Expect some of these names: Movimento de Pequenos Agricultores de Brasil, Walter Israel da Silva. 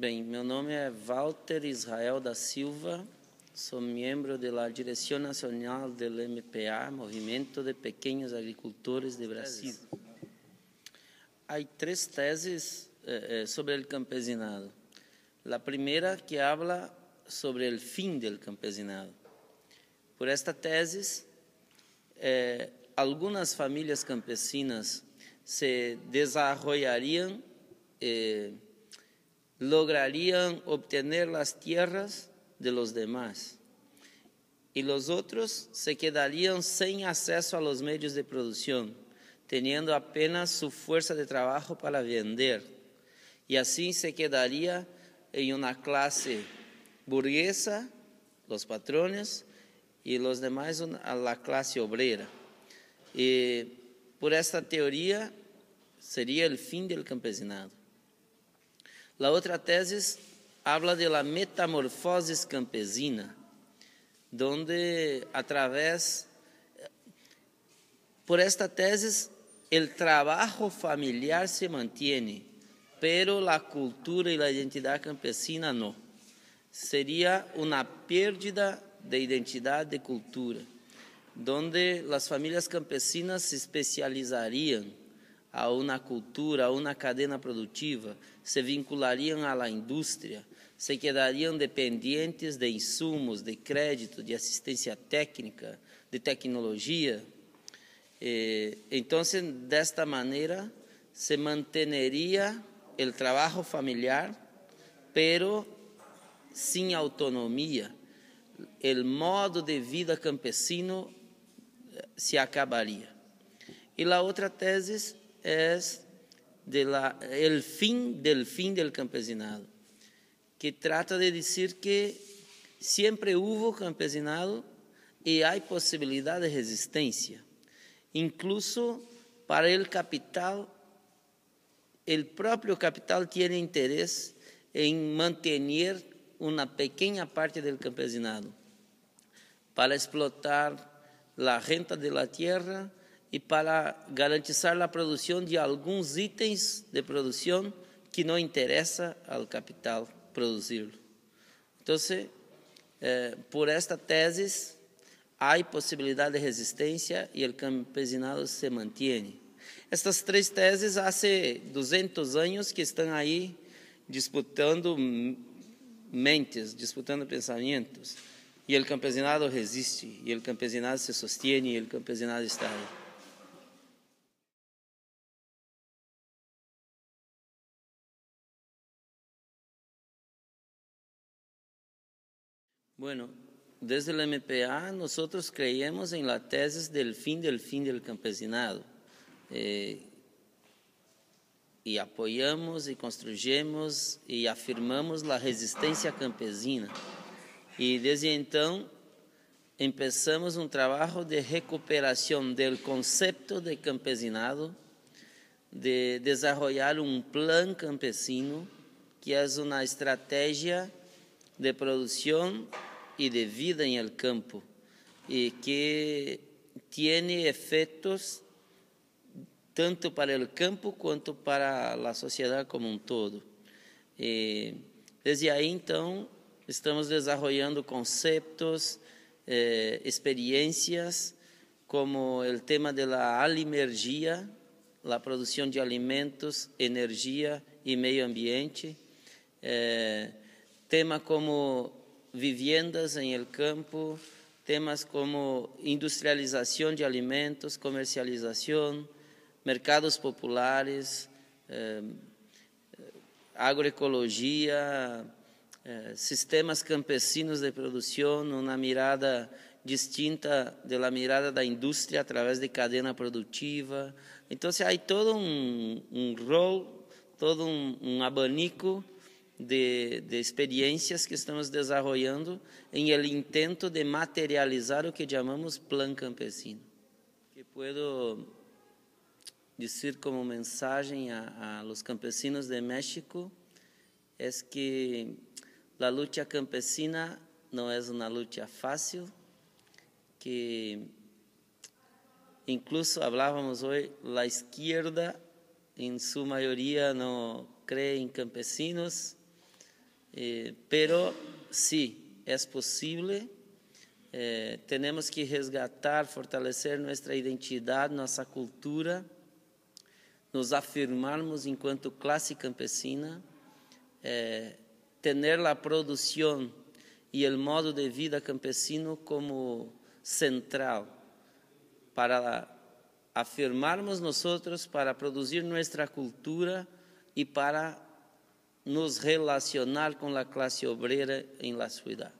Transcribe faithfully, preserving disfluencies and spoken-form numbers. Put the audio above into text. Bem, meu nome é Walter Israel da Silva, sou membro da Direção Nacional do M P A, Movimento de Pequenos Agricultores de Brasil. Há três teses eh, sobre o campesinado. A primeira que habla sobre o fim do campesinado. Por esta tese, eh, algumas famílias campesinas se desarrollariam, eh, lograrían obtener las tierras de los demás y los otros se quedarían sin acceso a los medios de producción, teniendo apenas su fuerza de trabajo para vender. Y así se quedaría en una clase burguesa, los patrones, y los demás a la clase obrera. Y por esta teoría sería el fin del campesinado. La otra tesis habla de la metamorfosis campesina, donde a través, por esta tesis, el trabajo familiar se mantiene, pero la cultura y la identidad campesina no. Sería una pérdida de identidad de cultura, donde las familias campesinas se especializarían a uma cultura, a uma cadena produtiva, se vinculariam à indústria, se quedariam dependentes de insumos, de crédito, de assistência técnica, de tecnologia. Então, desta maneira, se manteria o trabalho familiar, pero sem autonomia. O modo de vida campesino se acabaria. E a outra tese es de la, el fin del fin del campesinado, que trata de decir que siempre hubo campesinado y hay posibilidad de resistencia. Incluso para el capital, el propio capital tiene interés en mantener una pequeña parte del campesinado para explotar la renta de la tierra e para garantizar a produção de alguns itens de produção que não interessa ao capital produzi-lo. Então, eh, por esta tese, há possibilidade de resistência e o campesinado se mantém. Estas três teses, há duzentos anos que estão aí disputando mentes, disputando pensamentos, e o campesinado resiste, e o campesinado se sustém, e o campesinado está aí. Bueno, desde el M P A nosotros creemos en la tesis del fin del fin del campesinado eh, y apoyamos y construyemos y afirmamos la resistencia campesina y desde entonces empezamos un trabajo de recuperación del concepto de campesinado, de desarrollar un plan campesino que es una estrategia de producción e de vida em el campo e que tem efeitos tanto para el campo quanto para a sociedade como um todo. E desde aí então estamos desenvolvendo conceitos, eh, experiências como o tema de la alimergia, a produção de alimentos, energia e meio ambiente. Eh, temas como viviendas em el campo, temas como industrialização de alimentos, comercialização, mercados populares, eh, agroecologia, eh, sistemas campesinos de produção, uma mirada distinta da mirada da indústria através de cadena produtiva. Então, há todo um, um rol, todo um, um abanico De, de experiências que estamos desenvolvendo em el intento de materializar o que chamamos plan campesino. Que puedo dizer como mensagem a, a los campesinos de México é es que a luta campesina não é uma luta fácil, que incluso falávamos hoje, a esquerda em sua maioria não crê em campesinos. Eh, pero sí, es posible, eh, tenemos que resgatar, fortalecer nuestra identidad, nuestra cultura, nos afirmarmos enquanto clase campesina, eh, tener la producción y el modo de vida campesino como central para afirmarmos nosotros, para producir nuestra cultura y para nos relacionar com a classe obreira em la cidade.